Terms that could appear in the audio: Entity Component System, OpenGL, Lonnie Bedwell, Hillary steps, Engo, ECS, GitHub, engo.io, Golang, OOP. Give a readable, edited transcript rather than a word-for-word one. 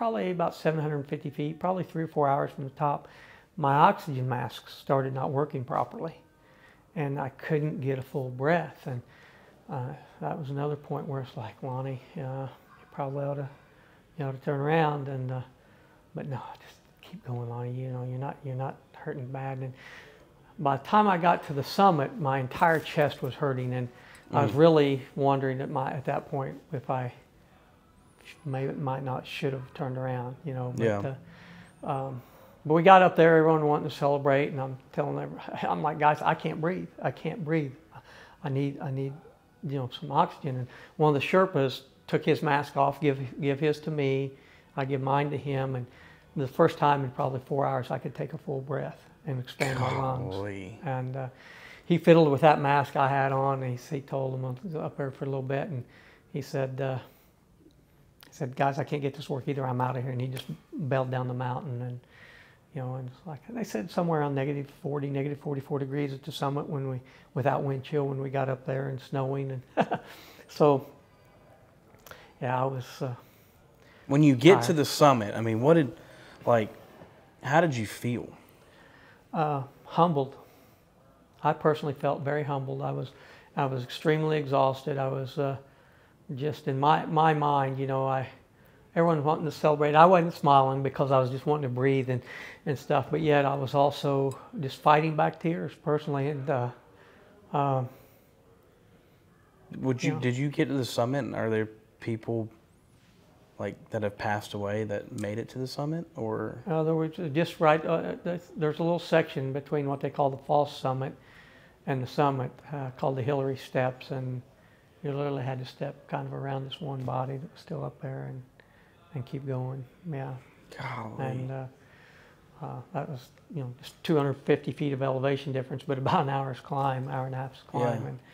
probably about 750 feet, probably 3 or 4 hours from the top, my oxygen mask started not working properly, and I couldn't get a full breath. And that was another point where it's like, Lonnie, you probably ought to, turn around. And but no, just keep going, Lonnie. You know, you're not hurting bad. And by the time I got to the summit, my entire chest was hurting, and I was really wondering at that point if I should have turned around, you know. But, yeah. But we got up there, everyone wanting to celebrate, and I'm telling them, I'm like, guys, I can't breathe. I can't breathe. I need, you know, some oxygen. And one of the Sherpas took his mask off, give his to me, I give mine to him, and the first time in probably 4 hours, I could take a full breath and expand my lungs. And he fiddled with that mask I had on, and he told him I was up there for a little bit, and he said, guys, I can't get this work either. I'm out of here. And he just bailed down the mountain. And, you know, and it's like, they said somewhere around -40, -44 degrees at the summit when we, without wind chill, when we got up there, and snowing. And so, yeah, I was. When you get to the summit, I mean, what did, like, how did you feel? Humbled. I personally felt very humbled. I was extremely exhausted. I was, just in my mind, you know, everyone wanting to celebrate. I wasn't smiling because I was just wanting to breathe and stuff, but yet I was also just fighting back tears personally. And did you get to the summit, and are there people like that have passed away that made it to the summit, or? There was just there's a little section between what they call the false summit and the summit, called the Hillary steps, and you literally had to step kind of around this one body that was still up there and keep going. Yeah. Golly. And that was, you know, just 250 feet of elevation difference, but about an hour's climb, hour and a half's climb. Yeah. And